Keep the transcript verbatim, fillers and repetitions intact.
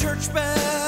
church bell.